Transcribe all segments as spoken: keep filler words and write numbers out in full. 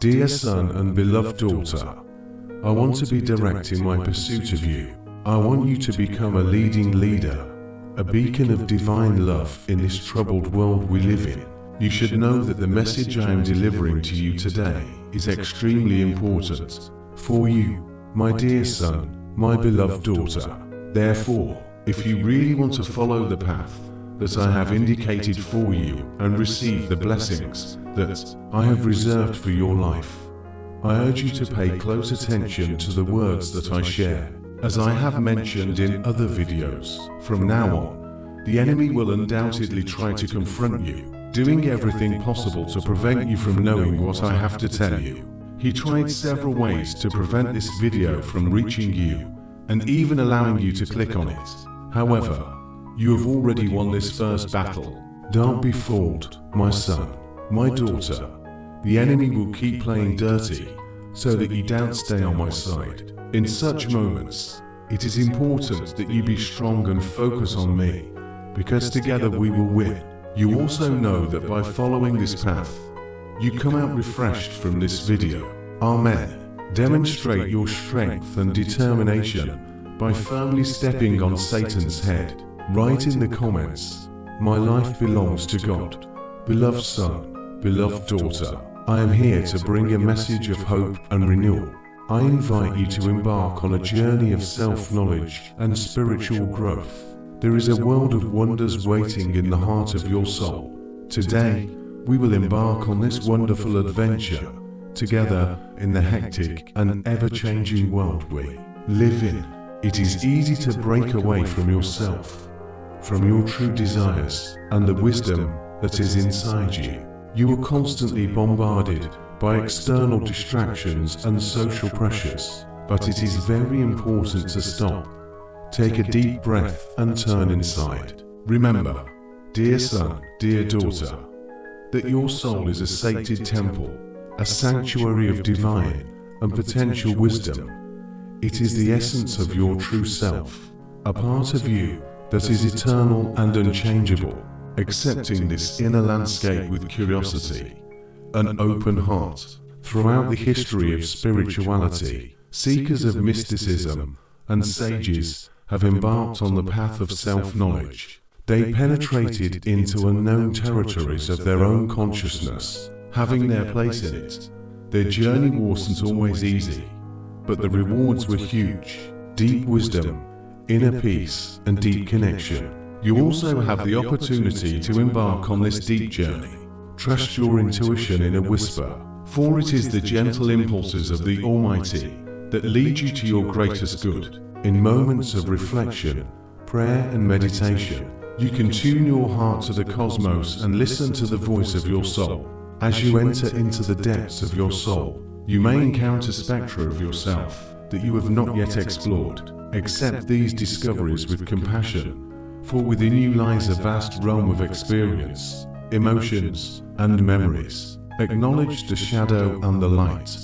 Dear son and beloved daughter, I want to be direct in my pursuit of you. I want you to become a leading leader, a beacon of divine love in this troubled world we live in. You should know that the message I am delivering to you today is extremely important for you, my dear son, my beloved daughter. Therefore, if you really want to follow the path that I have indicated for you and receive the blessings that I have reserved for your life, I urge you to pay close attention to the words that I share. As I have mentioned in other videos, from now on, the enemy will undoubtedly try to confront you, doing everything possible to prevent you from knowing what I have to tell you. He tried several ways to prevent this video from reaching you, and even allowing you to click on it. However, you have already won this first battle. Don't be fooled, my son, my daughter. The enemy will keep playing dirty, so that you don't stay on my side. In such moments, it is important that you be strong and focus on me, because together we will win. You also know that by following this path, you come out refreshed from this video. Amen. Demonstrate your strength and determination by firmly stepping on Satan's head. Write in the comments, "My life belongs to God." Beloved son, beloved daughter, I am here to bring a message of hope and renewal. I invite you to embark on a journey of self-knowledge and spiritual growth. There is a world of wonders waiting in the heart of your soul. Today, we will embark on this wonderful adventure together in the hectic and ever-changing world we live in. It is easy to break away from yourself, from your true desires, and the wisdom that is inside you. You are constantly bombarded by external distractions and social pressures, but it is very important to stop, take a deep breath and turn inside. Remember, dear son, dear daughter, that your soul is a sacred temple, a sanctuary of divine and potential wisdom. It is the essence of your true self, a part of you that is eternal and unchangeable. Accepting this inner landscape with curiosity, an open heart. Throughout the history of spirituality, seekers of mysticism and sages have embarked on the path of self-knowledge. They penetrated into unknown territories of their own consciousness, having their place in it. Their journey wasn't always easy, but the rewards were huge. Deep wisdom, inner peace, and deep connection. You also have the opportunity to embark on this deep journey. Trust your intuition in a whisper, for it is the gentle impulses of the Almighty that lead you to your greatest good. In moments of reflection, prayer and meditation, you can tune your heart to the cosmos and listen to the voice of your soul. As you enter into the depths of your soul, you may encounter spectra of yourself that you have not yet explored. Accept these discoveries with compassion, for within you lies a vast realm of experience, emotions, and memories. Acknowledge the shadow and the light,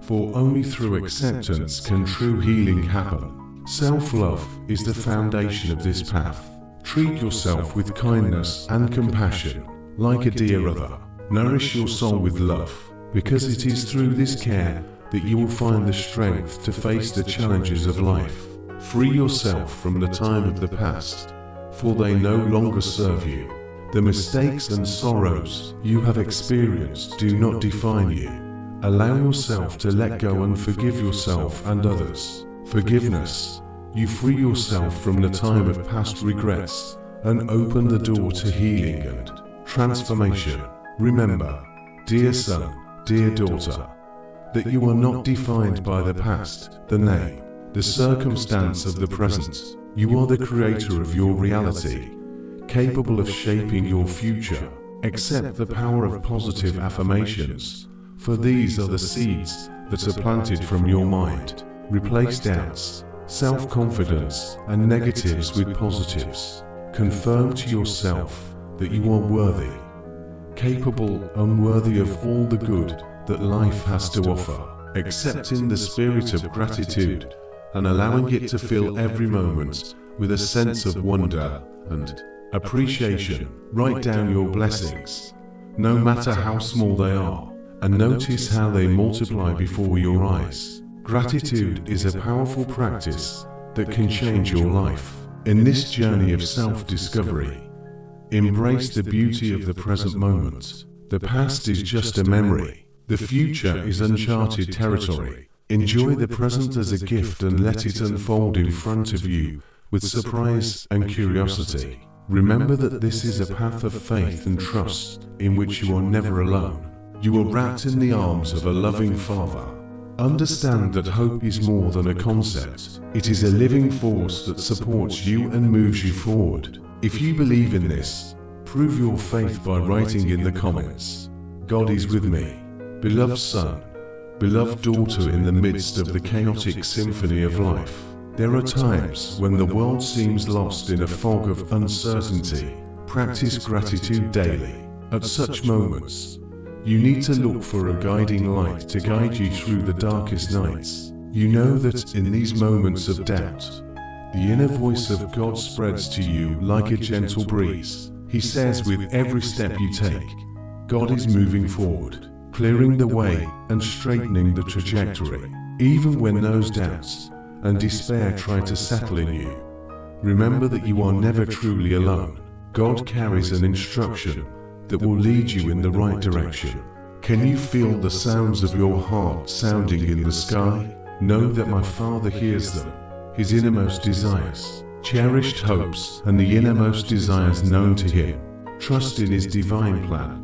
for only through acceptance can true healing happen. Self-love is the foundation of this path. Treat yourself with kindness and compassion, like a dear brother. Nourish your soul with love, because it is through this care that you will find the strength to face the challenges of life. Free yourself from the time of the past, for they no longer serve you. The mistakes and sorrows you have experienced do not define you. Allow yourself to let go and forgive yourself and others. Forgiveness. You free yourself from the time of past regrets and open the door to healing and transformation. Remember, dear son, dear daughter, that you are not defined by the past, the name, the circumstance of the present. You are the creator of your reality, capable of shaping your future. Accept the power of positive affirmations, for these are the seeds that are planted from your mind. Replace doubts, self-confidence, and negatives with positives. Confirm to yourself that you are worthy, capable, and worthy of all the good that life has to offer. Accepting the spirit of gratitude and allowing it to fill every moment with a sense of wonder and appreciation. Write down your blessings, no matter how small they are, and notice how they multiply before your eyes. Gratitude is a powerful practice that can change your life. In this journey of self-discovery, embrace the beauty of the present moment. The past is just a memory. The future is uncharted territory. Enjoy the present as a gift and let it unfold in front of you with surprise and curiosity. Remember that this is a path of faith and trust in which you are never alone. You are wrapped in the arms of a loving Father. Understand that hope is more than a concept. It is a living force that supports you and moves you forward. If you believe in this, prove your faith by writing in the comments, "God is with me." Beloved son, beloved daughter, in the midst of the chaotic symphony of life, there are times when the world seems lost in a fog of uncertainty. Practice gratitude daily. At such moments, you need to look for a guiding light to guide you through the darkest nights. You know that in these moments of doubt, the inner voice of God spreads to you like a gentle breeze. He says with every step you take, God is moving forward, clearing the way and straightening the trajectory. Even when those doubts and despair try to settle in you, remember that you are never truly alone. God carries an instruction that will lead you in the right direction. Can you feel the sounds of your heart sounding in the sky? Know that my Father hears them, his innermost desires, cherished hopes, and the innermost desires known to him. Trust in his divine plan,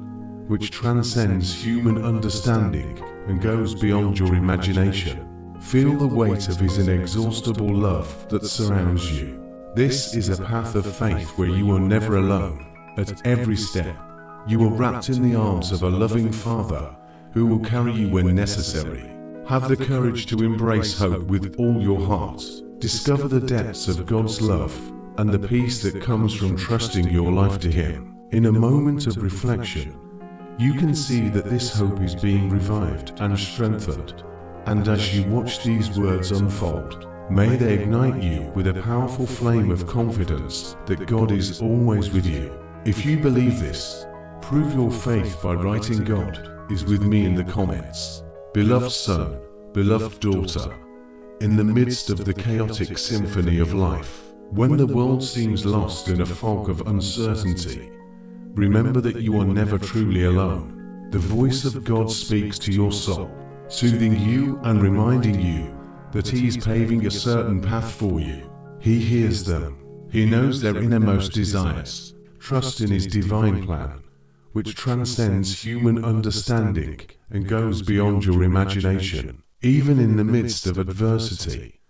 which transcends human understanding and goes beyond your imagination. Feel the weight of his inexhaustible love that surrounds you. This is a path of faith where you are never alone. At every step, you are wrapped in the arms of a loving Father who will carry you when necessary. Have the courage to embrace hope with all your heart. Discover the depths of God's love and the peace that comes from trusting your life to him. In a moment of reflection, you can see that this hope is being revived and strengthened. And as you watch these words unfold, may they ignite you with a powerful flame of confidence that God is always with you. If you believe this, prove your faith by writing "God is with me" in the comments. Beloved son, beloved daughter, in the midst of the chaotic symphony of life, when the world seems lost in a fog of uncertainty, remember that you are never truly alone. The voice of God speaks to your soul, soothing you and reminding you that he is paving a certain path for you. He hears them. He knows their innermost desires. Trust in his divine plan, which transcends human understanding and goes beyond your imagination. Even in the midst of adversity,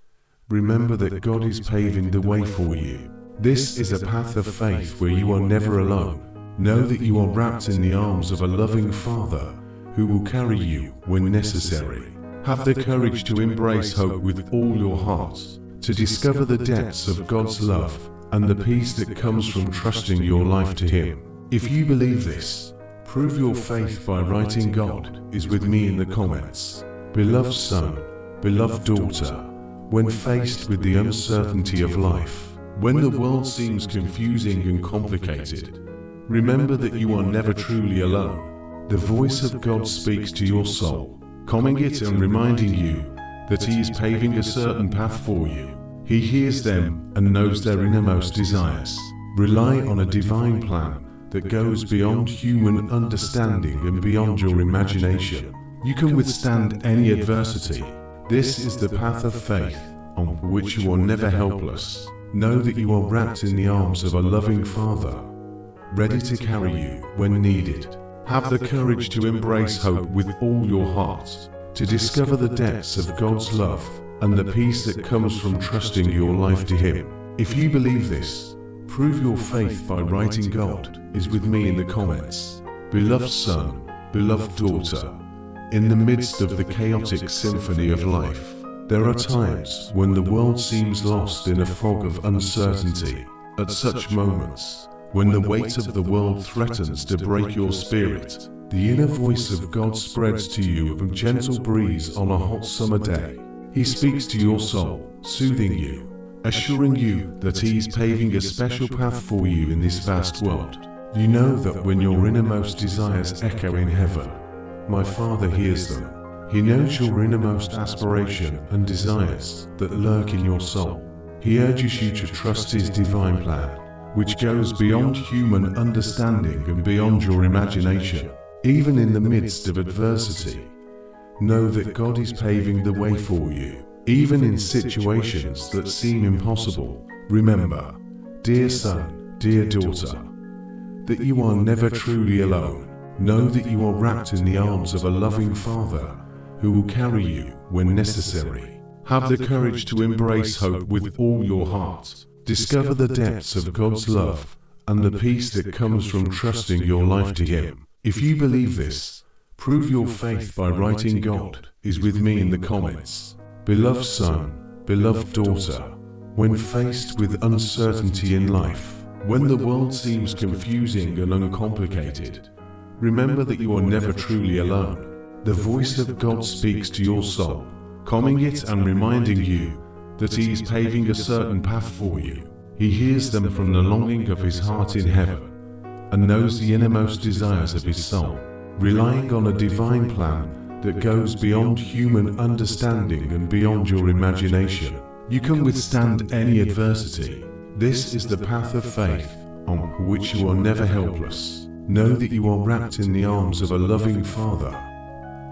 remember that God is paving the way for you. This is a path of faith where you are never alone. Know that you are wrapped in the arms of a loving Father who will carry you when necessary. Have the courage to embrace hope with all your heart, to discover the depths of God's love and the peace that comes from trusting your life to him. If you believe this, prove your faith by writing "God is with me" in the comments. Beloved son, beloved daughter, when faced with the uncertainty of life, when the world seems confusing and complicated, remember that you are never truly alone. The voice of God speaks to your soul, calming it and reminding you that he is paving a certain path for you. He hears them and knows their innermost desires. Rely on a divine plan that goes beyond human understanding and beyond your imagination. You can withstand any adversity. This is the path of faith on which you are never helpless. Know that you are wrapped in the arms of a loving Father, ready to carry you when needed. Have the courage to embrace hope with all your heart, to discover the depths of God's love and the peace that comes from trusting your life to him. If you believe this, prove your faith by writing "God is with me" in the comments. Beloved son, beloved daughter, in the midst of the chaotic symphony of life, there are times when the world seems lost in a fog of uncertainty. At such moments, when the weight of the world threatens to break your spirit, the inner voice of God spreads to you as a gentle breeze on a hot summer day. He speaks to your soul, soothing you, assuring you that he is paving a special path for you in this vast world. You know that when your innermost desires echo in heaven, My Father hears them. He knows your innermost aspiration and desires that lurk in your soul. He urges you to trust His divine plan, which goes beyond human understanding and beyond your imagination. Even in the midst of adversity, know that God is paving the way for you. Even in situations that seem impossible, remember, dear son, dear daughter, that you are never truly alone. Know that you are wrapped in the arms of a loving Father who will carry you when necessary. Have the courage to embrace hope with all your heart. Discover the depths of God's love and the peace that comes from trusting your life to Him. If you believe this, prove your faith by writing "God is with me" in the comments. Beloved son, beloved daughter, when faced with uncertainty in life, when the world seems confusing and uncomplicated, remember that you are never truly alone. The voice of God speaks to your soul, calming it and reminding you that He is paving a certain path for you. He hears them from the longing of His heart in heaven and knows the innermost desires of His soul. Relying on a divine plan that goes beyond human understanding and beyond your imagination, you can withstand any adversity. This is the path of faith on which you are never helpless. Know that you are wrapped in the arms of a loving Father,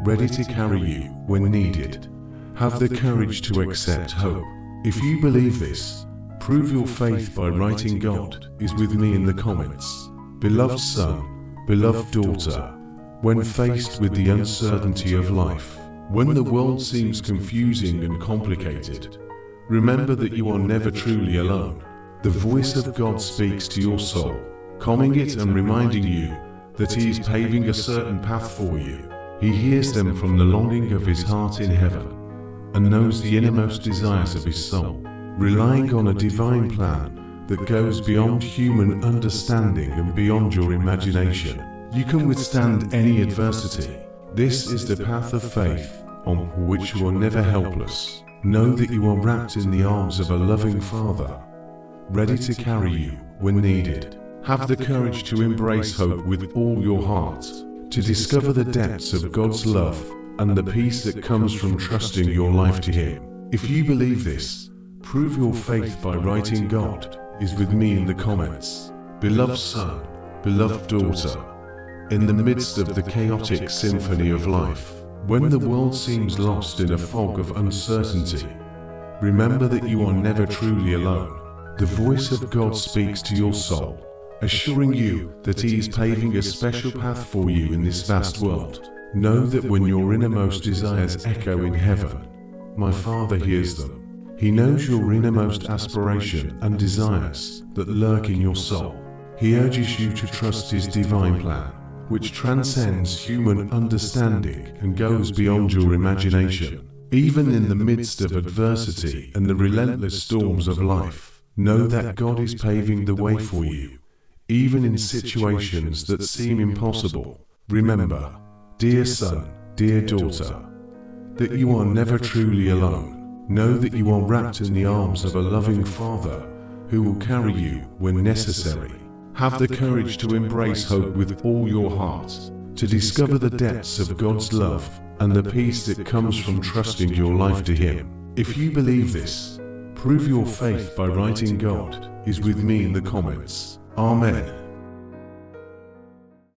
ready to carry you when needed. Have the courage to accept hope. If you believe this, prove your faith by writing "God is with me" in the comments. Beloved son, beloved daughter, when faced with the uncertainty of life, when the world seems confusing and complicated, remember that you are never truly alone. The voice of God speaks to your soul, calming it and reminding you that He is paving a certain path for you. He hears them from the longing of His heart in heaven and knows the innermost desires of His soul. Relying on a divine plan that goes beyond human understanding and beyond your imagination, you can withstand any adversity. This is the path of faith on which you are never helpless. Know that you are wrapped in the arms of a loving Father, ready to carry you when needed. Have the courage to embrace hope with all your heart, to discover the depths of God's love and the peace that comes from trusting your life to Him. If you believe this, prove your faith by writing "God is with me" in the comments. Beloved son, beloved daughter, in the midst of the chaotic symphony of life, when the world seems lost in a fog of uncertainty, remember that you are never truly alone. The voice of God speaks to your soul, assuring you that He is paving a special path for you in this vast world. Know that when your innermost desires echo in heaven, my Father hears them. He knows your innermost aspiration and desires that lurk in your soul. He urges you to trust His divine plan, which transcends human understanding and goes beyond your imagination. Even in the midst of adversity and the relentless storms of life, know that God is paving the way for you. Even in situations that seem impossible, remember, dear son, dear daughter, that you are never truly alone. Know that you are wrapped in the arms of a loving Father who will carry you when necessary. Have the courage to embrace hope with all your heart, to discover the depths of God's love and the peace that comes from trusting your life to Him. If you believe this, prove your faith by writing "God is with me" in the comments. Amen.